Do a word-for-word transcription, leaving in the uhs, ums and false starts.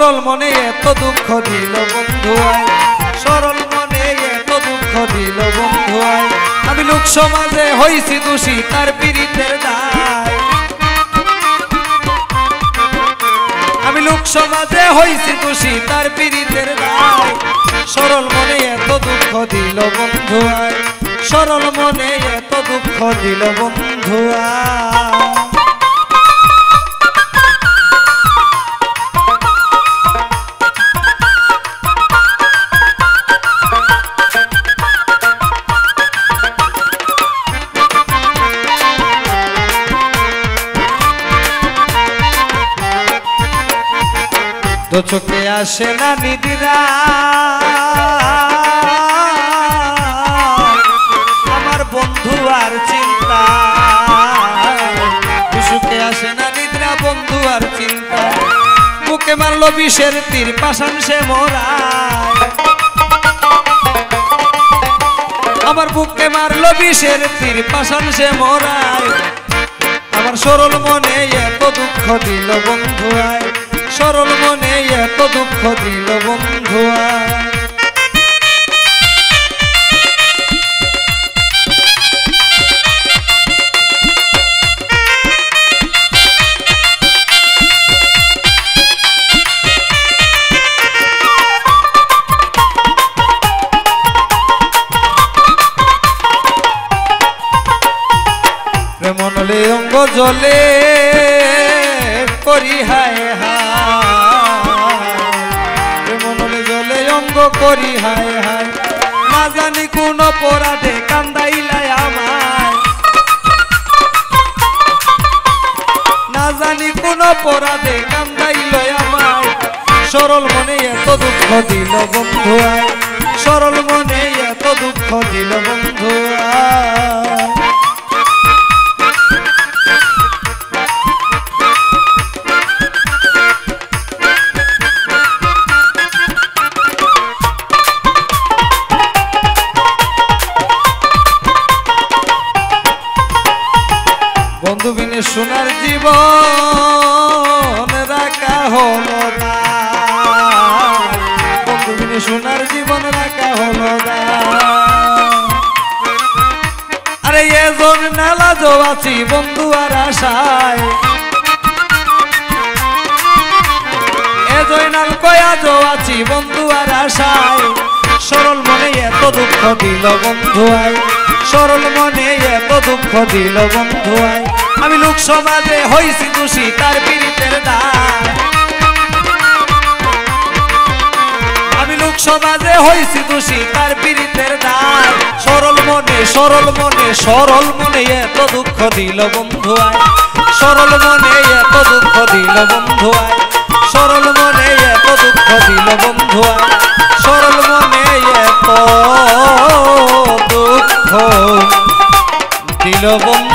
सरल मने एत दुख दिल बंधु आय सरल मने एत दुख दिल बंधु आय आमी लोक समाजे हईछि दोषी तार पीड़ितेर दाय आमी लोक समाजे हईछि दोषी तार पीड़ितेर दाय सरल मने एत दुख दिल बंधु आय सरल मने एत दुख दिल बंधु आय दो चोखे आसे ना निद्रा आमार बंधु आर चिंता चोखे आसे ना निद्रा बंधु आर चिंता मुखे मारलो विषेर तीर पाशान से मोराय आमार मुखे मारलो विषेर तीर पाशान से मोराय आमार सरल मने एत दुख दिल बंधु आय सरल मने एत दुख दिल बंधु आय प्रेम नले अंग जले करी हाय करी हाय हाय ना जानी कोनो पोराते कांदाइलाय आमाय ना जानी कोनो पोराते कांदाइलाय आमाय सरल मने एत दुख दिल बंधु आय सरल मने एत दुख दिल बंधु आय सुनार जीवन रखा हलो ना बंधु बिने सुनार जीवन रखा हलो ना अरे ये जोन नाला जो आछी बंधु आर आशाय ए जयनाल कया जो आछी बंधु आर आशाय सरल मने एत दुख दिल बंधु आय सरल मने एत दुख दिल बंधु आय आमी लोक समाजे हईछि दोषी तार पीड़ितेर दाय आमी लोक समाजे हईछि दोषी तार पीड़ितेर दाय सरल मने सरल मने सरल मने एत दुख दिल बंधु आय सरल मने एत दुख दिल बंधु आय सरल मने एत दुख दिल बंधु आय सरल मने एत दुख दिल बंधु